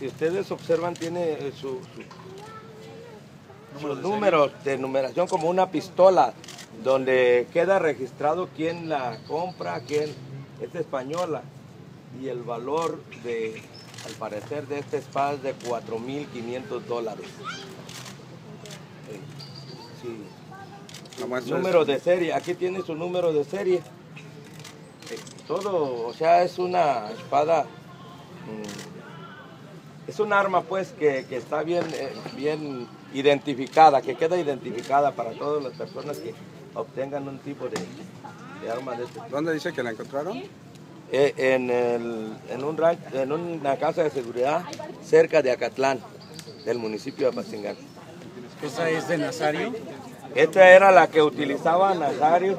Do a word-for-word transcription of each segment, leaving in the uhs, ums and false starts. si ustedes observan, tiene eh, su, su, sus números de numeración como una pistola, donde queda registrado quién la compra, quién es española. Y el valor, de, al parecer, de esta espada es de cuatro mil quinientos dólares. Eh, sí. Número de serie, aquí tiene su número de serie. Eh, todo, o sea, es una espada... Es un arma, pues, que, que está bien, eh, bien identificada, que queda identificada para todas las personas que obtengan un tipo de, de arma de este. ¿Dónde dice que la encontraron? Eh, en, el, en, un ranch, en una casa de seguridad cerca de Acatlán, del municipio de Apatzingán. ¿Esa es de Nazario? Esta era la que utilizaba Nazario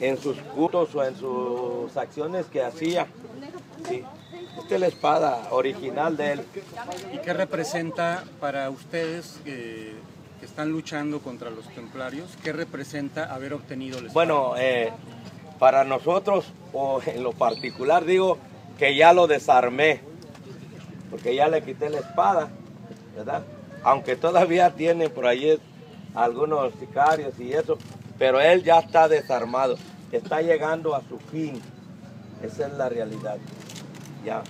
en sus cultos o en sus acciones que hacía. Sí. Esta es la espada original de él. ¿Y qué representa para ustedes eh, que están luchando contra los templarios? ¿Qué representa haber obtenido la espada? Bueno, eh, para nosotros, o en lo particular, digo que ya lo desarmé, porque ya le quité la espada, ¿verdad? Aunque todavía tiene por ahí algunos sicarios y eso, pero él ya está desarmado, está llegando a su fin. Esa es la realidad. Ya.